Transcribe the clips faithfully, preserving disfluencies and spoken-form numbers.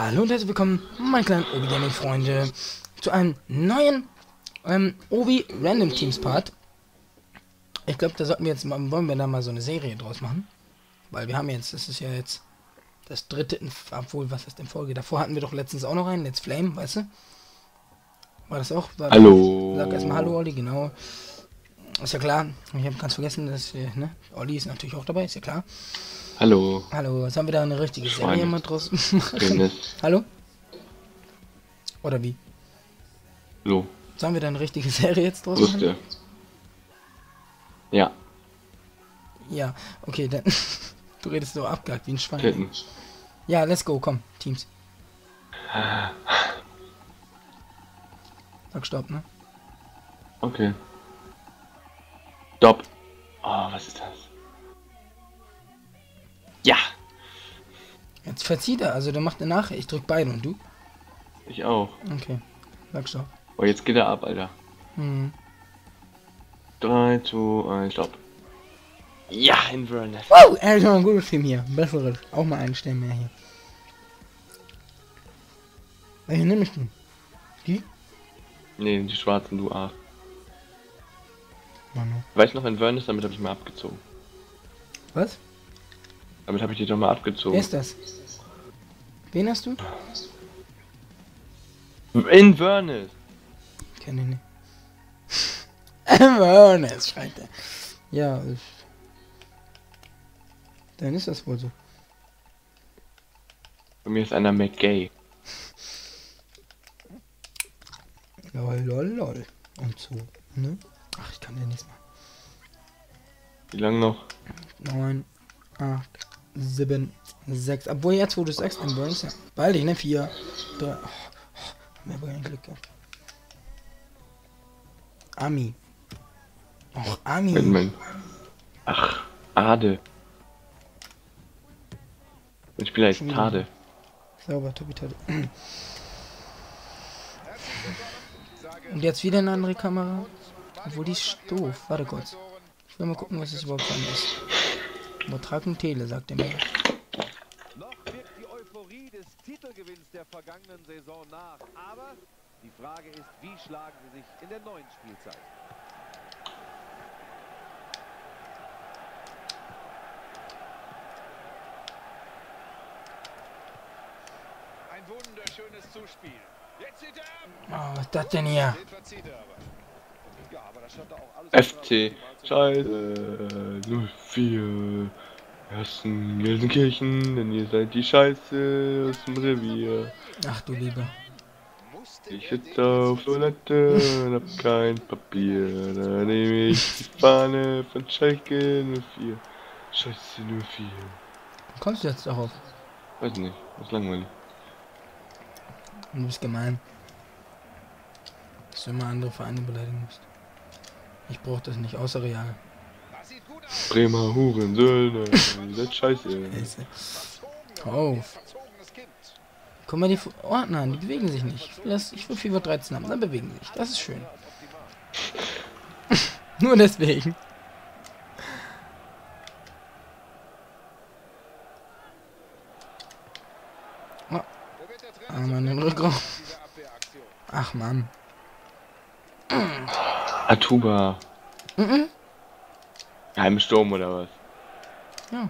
Hallo und herzlich willkommen, meine kleinen Obi-Gaming-Freunde, zu einem neuen ähm, Obi-Random-Teams-Part. Ich glaube, da sollten wir jetzt mal, wollen wir da mal so eine Serie draus machen. Weil wir haben jetzt, das ist ja jetzt das dritte, obwohl, was heißt in Folge? Davor hatten wir doch letztens auch noch einen, Let's Flame, weißt du? War das auch? War hallo! Das, sag erstmal Hallo, Olli, genau. Ist ja klar, ich habe ganz vergessen, dass, ne, Olli ist natürlich auch dabei, ist ja klar. Hallo. Hallo, jetzt haben wir da eine richtige Schweine. Serie mal draus machen. Hallo? Oder wie? Hallo. Sollen wir da eine richtige Serie jetzt draus Lust machen? Ja. Ja, okay, dann... du redest so abgehakt wie ein Schwein. Ketten. Ja, let's go, komm, Teams. Sag Stopp, ne? Okay. Stopp. Oh, was ist das? Ja! Jetzt verzieht er, also der macht eine Nachricht. Ich drück beide und du? Ich auch. Okay, sag Stopp. Oh, jetzt geht er ab, Alter. Hm. drei, zwei, eins, Stopp. Ja, Inverness. Wow, er ist noch ein guter Film hier. Besseres. Auch mal einen Stern mehr hier. Welche nehme ich denn? Die? Nee, die schwarzen, du Arsch. Mann. Weißt du noch, Inverness, damit habe ich mal abgezogen. Was? Damit habe ich dich doch mal abgezogen. Wer ist das? Wen hast du? Inverness! Kenn ich nicht. Inverness, schreit er. Ja, ich... dann ist das wohl so. Bei mir ist einer McGay. Lol, lol, lol. Und so, ne? Ach, ich kann den nichts machen. Wie lange noch? neun, acht, sieben, sechs. Obwohl jetzt, wo du es sagst, Inverness, ja. Bald, ne? vier, drei. Oh, oh, mehr wohl ein Glück gehabt. Ami. Och, Ami. Mein, mein. Ach, Ade. Ich spiele jetzt Tade. Sauber, Tobi Tade. Und jetzt wieder eine andere Kamera. Obwohl, die ist doof. Warte kurz. Ich will mal gucken, was es überhaupt dran ist. Übertragen Tele, sagt er mir. Noch wirkt die Euphorie des Titelgewinns der vergangenen Saison nach. Aber die Frage ist, wie schlagen sie sich in der neuen Spielzeit? Wunderschönes Zuspiel. Jetzt sieht er ab. Oh, was ist das denn hier? Ja, aber das stand da auch alles F C Scheiße null vier Ersten Gelsenkirchen, denn ihr seid die Scheiße aus dem Revier. Ach du Liebe. Ich sitze auf Toilette und hab kein Papier. Da nehme ich die Fahne von Schalke null vier. Scheiße null vier. Kommst du jetzt darauf? Weiß nicht, das ist langweilig. Du bist gemein. Dass du immer andere Vereine beleidigen musst. Ich brauch das nicht, außer Real. Bremer Huren, Söhne, das Scheiße. Hör auf. Guck mal die Ordner an, die bewegen sich nicht. Ich will, das, ich will FIFA dreizehn haben, dann bewegen sie sich. Das ist schön. Nur deswegen. Ach man. Atuba. Mhm. Heimsturm oder was? Ja.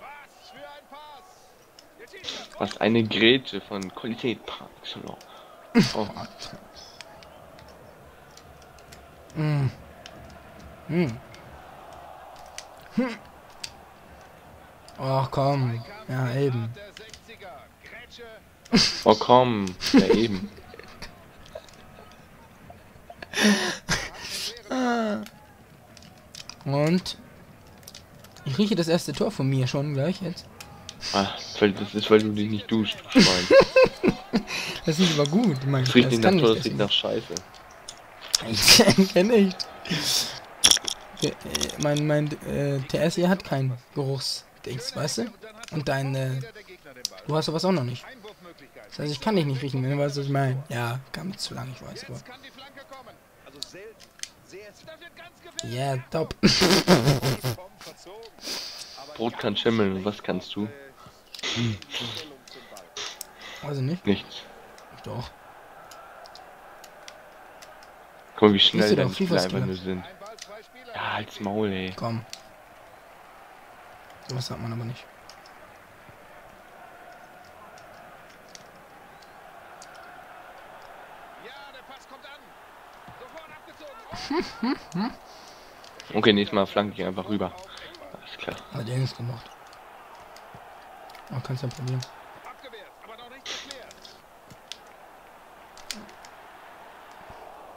Was für ein Pass. Was eine Grätsche von Qualität. Oh. Mhm. Mhm. Mhm. Oh komm. Ja eben. Oh komm, ja eben. Und ich rieche das erste Tor von mir schon gleich jetzt. Ach, das ist, weil du dich nicht duschst, Schwein. Das ist aber gut, ich meine, das riecht nicht nach Tor, das riecht nach Scheiße. Ich kenne nicht. Der, äh, mein mein äh, T S hier hat kein Geruchsdings, weißt du? Und dein, äh, du hast sowas auch noch nicht. Das heißt, ich kann dich nicht riechen, wenn du weißt, was ich meine. Ja, kam zu lang, ich weiß, aber... ja, yeah, top. Brot kann schimmeln, was kannst du? Weiß ich nicht. Nichts. Doch. Guck, wie schnell deine Spieleinwände sind. Ja, halt's Maul, ey. Komm. Sowas sagt man aber nicht. Hm, hm. Okay, nächstes Mal flanke ich einfach rüber. Alles klar. Hat er nichts gemacht. Aber kannst ja probieren.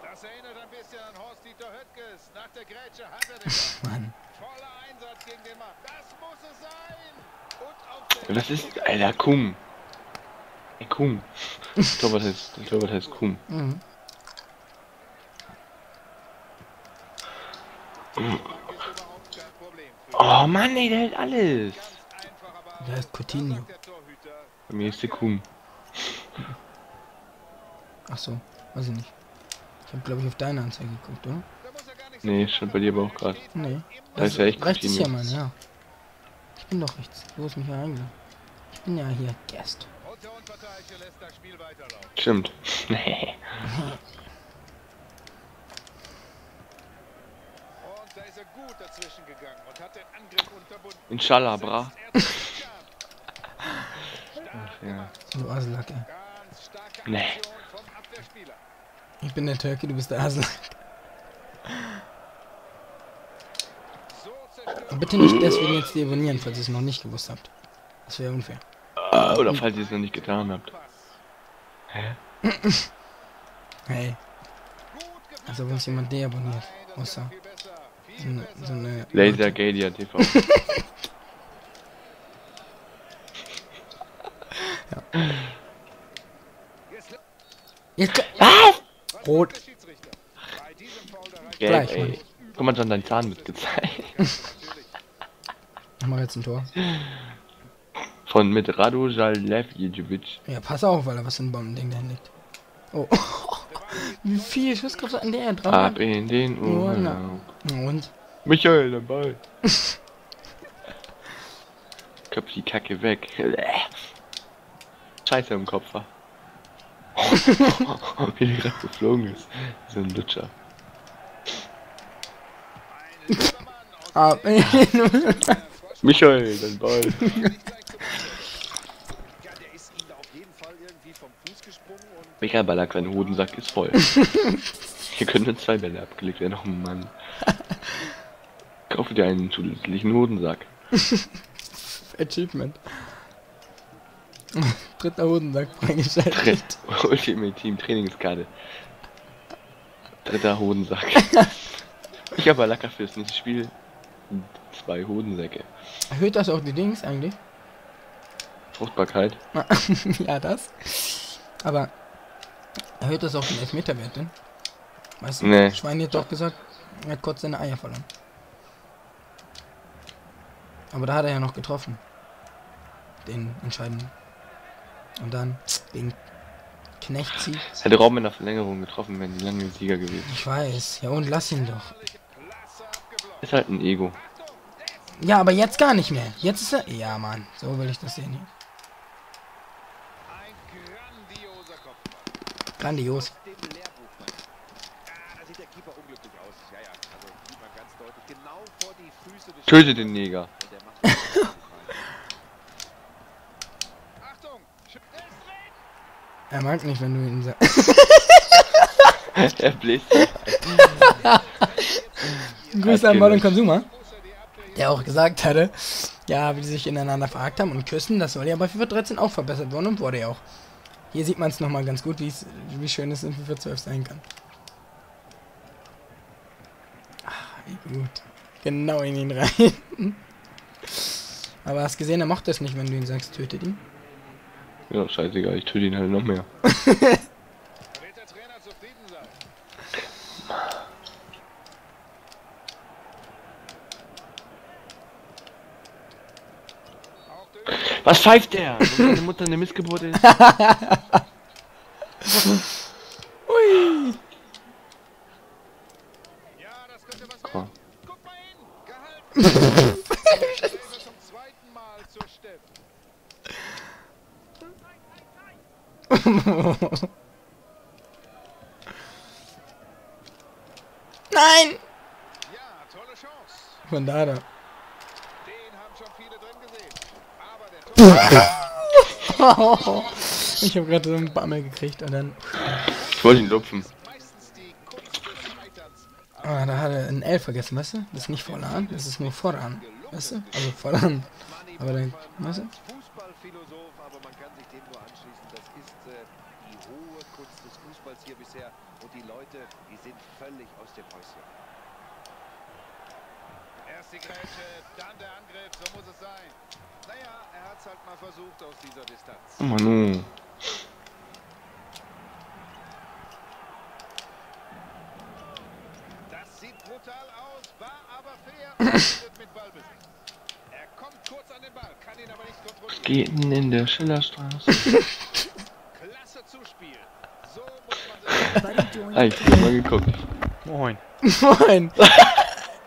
Das erinnert ein bisschen an Horst-Dieter Höttges. Nach der Grätsche hat er den Mann. Voller Einsatz gegen den Mann. Das muss es sein. Und auf was ist, Alter, Kum? Ey, Kum. Ich glaube, das heißt, ich glaube, das heißt Kum. Mhm. Oh Mann, ey, der hält alles. Der heißt Coutinho. Bei mir ist der Kuhn. Ach so, weiß ich nicht. Ich habe, glaube ich, auf deine Anzeige geguckt, oder? Nee, schon bei dir aber auch gerade. Nee. Das heißt ja echt rechts Coutinho. Ist ja, Mann, ja. Ich bin doch rechts. Wo ist mich hier eingegangen? Ich bin ja hier Gast. Stimmt. Nee. Gut dazwischen gegangen und hat den Angriff unterbunden. Inshallah, bra. Ja. Du Aslak, ey. Nee. Ich bin der Türke, du bist der Aslak. Bitte nicht deswegen jetzt deabonnieren, falls ihr es noch nicht gewusst habt. Das wäre unfair. Uh, oder falls ihr es noch nicht getan habt. Hä? Hey. Also wenn es jemand deabonniert, außer... So eine, so eine Laser Gadia T V. Ja. Jetzt ah! Rot. Gleich, ey. Mann. Guck mal, schon deinen Zahn mitgezeigt. Mach jetzt ein Tor. Von mit Rado Jalevjevic. Ja, pass auf, weil er was in Bomben-Ding da liegt. Oh. Wie viel Schuss gab's an der dran? Ab in den Urlaub. Und? Michael, der Ball. Köpf die Kacke weg. Scheiße im Kopf, war. Wie der gerade geflogen ist. So ein Lutscher. Ab in den Urlaub. Michael, der Ball. Michael Ballack, sein Hodensack ist voll. Hier können nur zwei Bälle abgelegt werden. Oh Mann. Kaufe dir einen zusätzlichen Hodensack. Achievement. Dritter Hodensack freigeschaltet. Ultimate Team Trainingskarte. Dritter Hodensack. Ich habe Ballack für das nächste Spiel. Zwei Hodensäcke. Erhöht das auch die Dings eigentlich? Fruchtbarkeit. Ja, das. Aber erhöht das auch den Elfmeterwert denn? Weißt du, nee. Schwein hat doch gesagt, er hat kurz seine Eier verloren. Aber da hat er ja noch getroffen. Den entscheidenden. Und dann den Knecht zieht. Hätte Raum in der Verlängerung getroffen, wenn die lange Sieger gewesen. Ich weiß, ja und lass ihn doch. Ist halt ein Ego. Ja, aber jetzt gar nicht mehr. Jetzt ist er... Ja, Mann, so will ich das sehen hier. Grandios. Töte den Neger. Er mag nicht, wenn du ihn sagst. Er bläst. Grüße an Modern Consumer, der auch gesagt hatte, ja, wie die sich ineinander verhakt haben und küssen, das soll ja bei FIFA dreizehn auch verbessert worden und wurde ja auch. Hier sieht man es nochmal ganz gut, wie schön es in FIFA zwölf sein kann. Ach, gut. Genau in ihn rein. Aber hast gesehen, er mochte es nicht, wenn du ihn sagst, tötet ihn. Ja, scheißegal, ich töte ihn halt noch mehr. Was pfeift der? Wenn meine Mutter eine Missgeburt ist. Ui. Ja, das könnte was werden. Guck mal hin. Gehalten. Zum zweiten Mal zur Steppe. Nein! Ja, tolle Chance. Von da, da. Den haben schon viele drin gesehen. Aber der Tor ich habe gerade so einen Bammel gekriegt und dann. Ich wollte ihn lupfen. Ah, da hat er einen L vergessen, weißt du? Das ist nicht voran, das ist nur voran. Weißt du? Also voran. Aber dann, weißt du? Fußballphilosoph, aber man kann sich dem nur anschließen. Das ist äh, die hohe Kunst des Fußballs hier bisher. Und die Leute, die sind völlig aus dem Häuschen. Erst die Grätsche, dann der Angriff, so muss es sein. Naja, er hat es halt mal versucht aus dieser Distanz. Oh Mann. Brutal aus, war aber fair. Mit Ballbesitz. Er kommt kurz an den Ball, kann ihn aber nicht kontrollieren. Gehen in der Schillerstraße. Klasse Zuspiel. So muss man sich. Ich hab mal geguckt. Moin. Moin.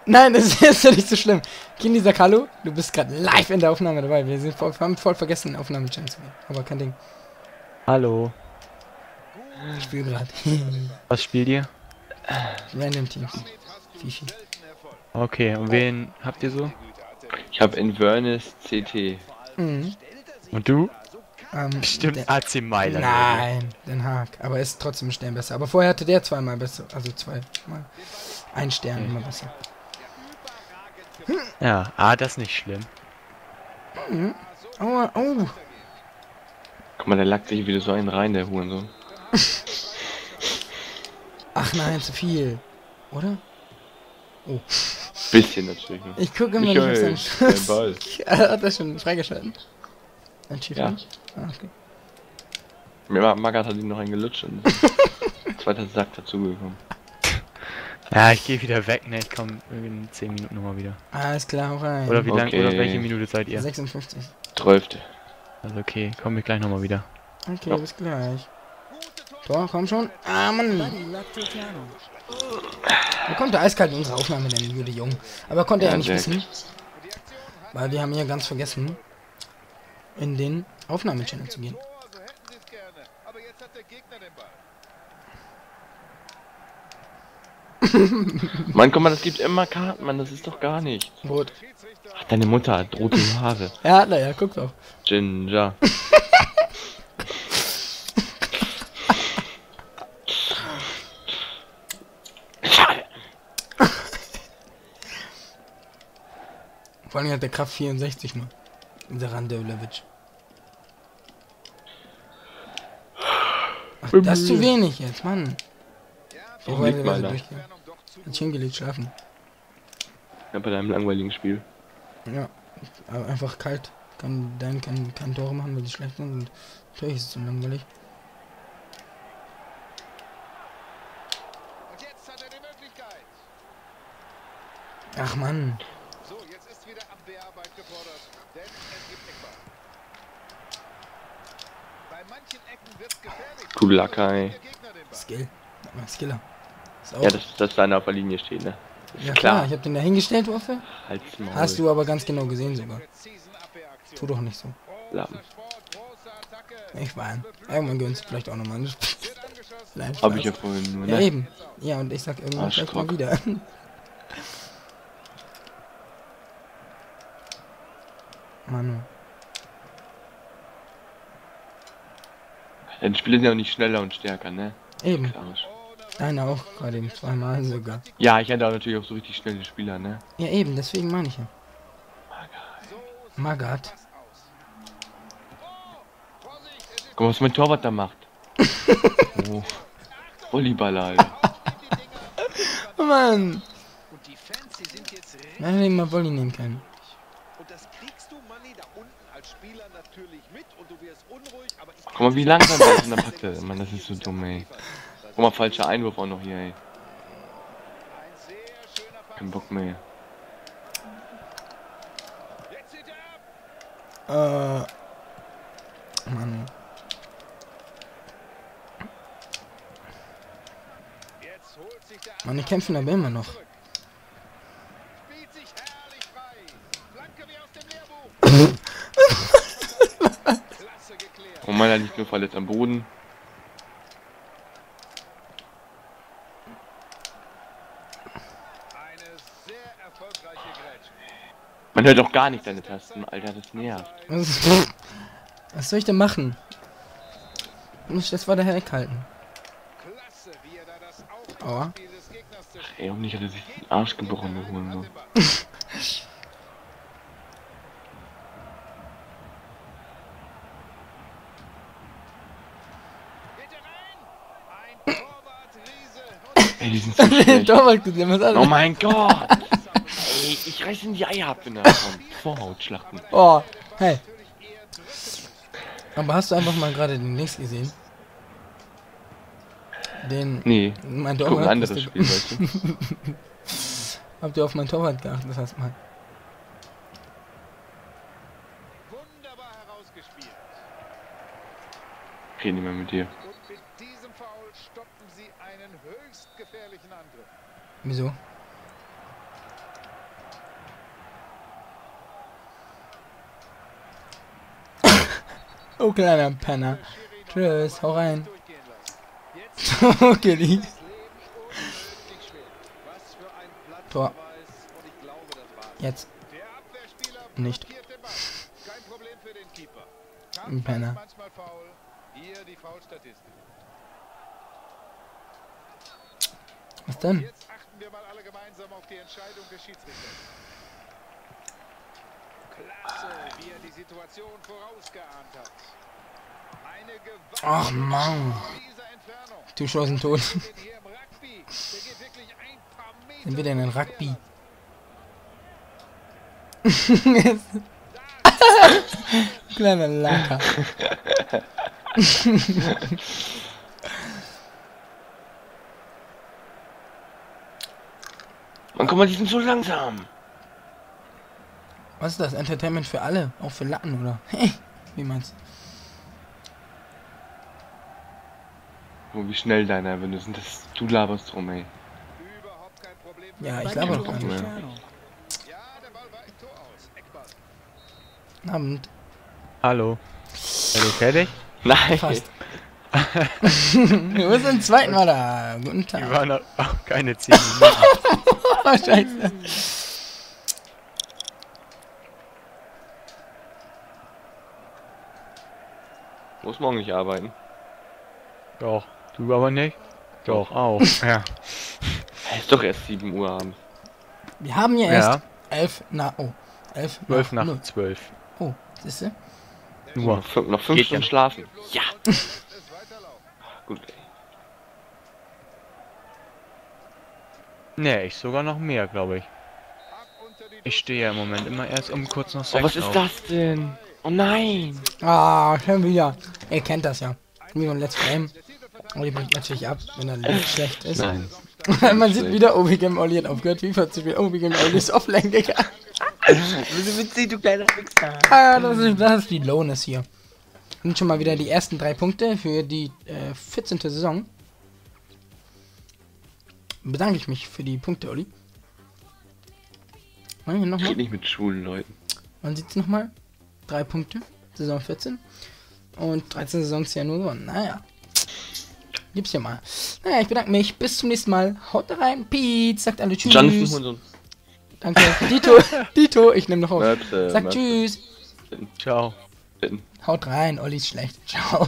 Nein, das ist ja nicht so schlimm. Kini Sakalu, du bist gerade live in der Aufnahme dabei. Wir, sind, wir haben voll vergessen, in Aufnahme zu gehen. Aber kein Ding. Hallo. Ich spiel gerade. Was spielt ihr? Random Teams. Fifi. Okay, und wen habt ihr so? Ich hab Inverness C T. Mhm. Und du? Ähm, Bestimmt A C Meiler. Nein, Den Haag. Aber ist trotzdem ein Stern besser. Aber vorher hatte der zweimal besser. Also zweimal. Ein Stern mhm. immer besser. Hm. Ja, ah, das ist nicht schlimm. Mhm. Oh, oh. Guck mal, der lackt sich wieder so einen rein, der Hurensohn. Ach nein, zu viel. Oder? Oh. Bisschen natürlich. Ne? Ich gucke immer nicht seinen Schuss. Hat er schon freigeschalten? Ein Schiefling? Ja. Ah, okay. Ja, Magath hat ihn noch einen gelutscht und zweiter Sack dazugekommen. Ja, ich gehe wieder weg, ne? Ich komme in zehn Minuten nochmal wieder. Alles klar, hau rein. Oder wie okay. lange, oder welche Minute seid ihr? sechsundfünfzig. zwölf. Also okay, komme ich gleich nochmal wieder. Okay, ja. Bis gleich. Tor, komm schon. Ah, Mann. Da kommt der eiskalt in unsere Aufnahme, der müde Jung. Aber konnte er ja nicht wissen. Weil wir haben hier ganz vergessen, in den Aufnahmechannel zu gehen. Mann, guck mal, das gibt immer Karten, Mann, das ist doch gar nicht. Rot. Ach, deine Mutter hat rote Haare. Ja, naja, guck doch. Ginger. Vor allem hat der Kraft vierundsechzig mal. Dieser Randewlewitsch. Ach, das ist zu wenig jetzt, Mann. Ich weiß nicht, was ich durchgehe. Hat sich hingelegt, schlafen. Ja, bei deinem langweiligen Spiel. Ja, aber einfach kalt. Kann dann kann, kann Tore machen, weil die schlecht sind. Und natürlich ist es so langweilig. Und jetzt hat er die Möglichkeit. Ach, Mann. Kulakai. Skill. Skiller. Ist ja, dass, dass deiner auf der Linie steht, ne? Ist ja klar. klar, ich hab den da hingestellt, Waffe. Hast du aber ganz genau gesehen sogar. Tu doch nicht so. Lappen. Ich weine. Irgendwann gönnst du vielleicht auch nochmal ein Spiel. Hab ich ja vorhin nur, ne? Ja, eben. Ja, und ich sag irgendwann vielleicht mal wieder. Manu. Ja, die Spieler sind ja auch nicht schneller und stärker, ne? Eben. Einer auch, gerade eben zweimal sogar. Ja, ich hätte auch natürlich auch so richtig schnelle Spieler, ne? Ja, eben, deswegen meine ich ja. Magath. Guck mal, was mein Torwart da macht. Oh. Volleyballer, Alter. Mann. Nein, ich mal Volley nehmen können. Guck mal, wie langsam das in der Patte. Mann, das ist so dumm, ey. Guck mal, falscher Einwurf auch noch hier, ey. Kein Bock mehr. Äh. Mann. Mann, die kämpfen aber immer noch. Oh Mann, er liegt nur verletzt am Boden. man hört doch gar nicht deine Tasten, Alter, das nervt. Was soll ich denn machen? Muss ich das weiter weghalten? Aua. Ach, ey, und ich hatte sich den Arsch gebrochen geholt. Ey, die sind so schlecht. Oh mein Gott! Ey, ich reiß in die Eier ab, wenn er kommt. Vorhautschlachten. Oh, hey. Aber hast du einfach mal gerade den Links gesehen? Den... Nee, mein Torwart, ein anderes Spiel, weißt du? Habt ihr auf mein Torwart geachtet, das heißt mal. Wunderbar herausgespielt. Ich rede nicht mehr mit dir. Und mit diesem Foul stoppen sie einen höchst gefährlichen Angriff. Wieso? Oh, kleiner Penner. Tschüss, hau rein. Okay, Tor. Jetzt. Nicht. Ein Penner. Was denn? Jetzt achten wir mal alle gemeinsam auf die Entscheidung des Schiedsrichters. Klasse, wie er die Situation vorausgeahnt hat. Eine gewaltige... Ach Mann. Du Chancen tot. Sind wir denn in Rugby? Kleiner Lacker. Man, guck mal, die sind so langsam. Was ist das? Entertainment für alle? Auch für Latten, oder? Hey, wie meinst du? Oh, wie schnell deiner, wenn du sind das... Du laberst rum, ey. Ja, ich laber doch nicht. Guten Abend. Hallo. Seid ihr fertig? Nein. Fast. Wir müssen den zweiten Mal da. Guten Tag. Wir waren noch auch keine zehn Minuten. Scheiße. Muss morgen nicht arbeiten. Doch. Du aber nicht? Doch, auch. Ja. Ist doch erst sieben Uhr abends. Wir haben ja erst elf nach... Oh. elf nach zwölf. Oh, siehst du? Nur. Noch fünf Stunden schlafen. Ja. Gut, ey. Nee, ich sogar noch mehr, glaube ich. Ich stehe ja im Moment immer erst um kurz nach sechs. Oh, was ist das denn? Oh nein! Ah, schon wieder. Ihr kennt das ja. Wie beim Let's Game. Oli bricht natürlich ab, wenn er nicht schlecht ist. Nein. Man sieht wieder, Obi-Gaming Oli hat aufgehört, FIFA zu spielen. Obi-Gaming Oli ist offline gegangen. Wieso witzig, du kleiner Fixer? Ah, das ist, das ist die Lohnes hier. Sind schon mal wieder die ersten drei Punkte für die äh, vierzehnte Saison. Bedanke ich mich für die Punkte, Oli. Wollen wir noch mal? Geht nicht mit schwulen Leuten. Man sieht's noch mal. Drei Punkte, Saison vierzehn und dreizehn Saisons ja nur gewonnen. Naja, gibt's ja mal. Naja, ich bedanke mich. Bis zum nächsten Mal. Haut rein. Pete sagt alle tschüss. Johnson. Danke. Dito, Dito, ich nehme noch auf. Möpse, sagt Möpse. Tschüss. Ciao. Haut rein. Olli ist schlecht. Ciao.